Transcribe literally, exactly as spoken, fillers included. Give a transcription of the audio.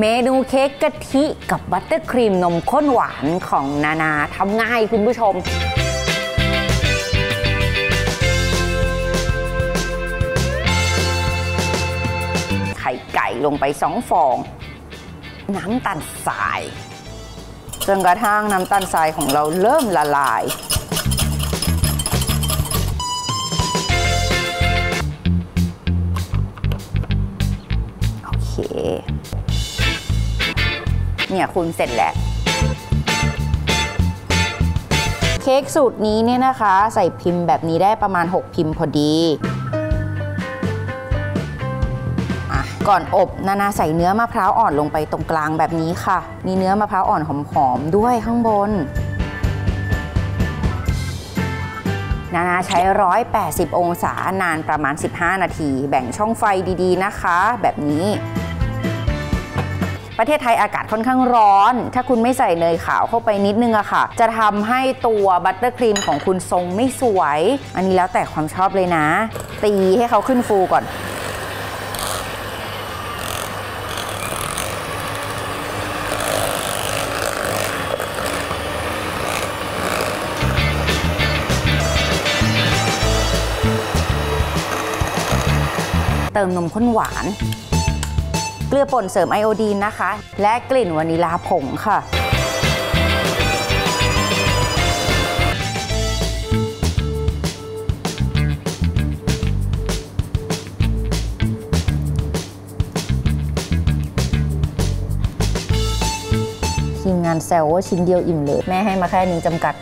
เมนูเค้กกะทิกับบัตเตอร์ครีมนมข้นหวานของนานาทำง่ายคุณผู้ชมไข่ไก่ลงไปสองฟองน้ำตาลทรายจนกระทั่งน้ำตาลทรายของเราเริ่มละลายโอเคเนี่ยคุณเสร็จแล้วเค้กสูตรนี้เนี่ยนะคะใส่พิมพ์แบบนี้ได้ประมาณหกพิมพ์พอดีอ่ะก่อนอบนานาใส่เนื้อมะพร้าวอ่อนลงไปตรงกลางแบบนี้ค่ะมีเนื้อมะพร้าวอ่อนหอมๆด้วยข้างบนนานาใช้หนึ่งร้อยแปดสิบองศานานประมาณสิบห้านาทีแบ่งช่องไฟดีๆนะคะแบบนี้ประเทศไทยอากาศค่อนข้างร้อนถ้าคุณไม่ใส่เนยขาวเข้าไปนิดนึงอะค่ะจะทำให้ตัวบัตเตอร์ครีมของคุณทรงไม่สวยอันนี้แล้วแต่ความชอบเลยนะตีให้เขาขึ้นฟูก่อนเติมนมข้นหวานเกลือป่นเสริมไอโอดีนนะคะและกลิ่นวานิลาผงค่ะทีมงานแซวว่าชิ้นเดียวอิ่มเลยแม่ให้มาแค่นี้จำกัด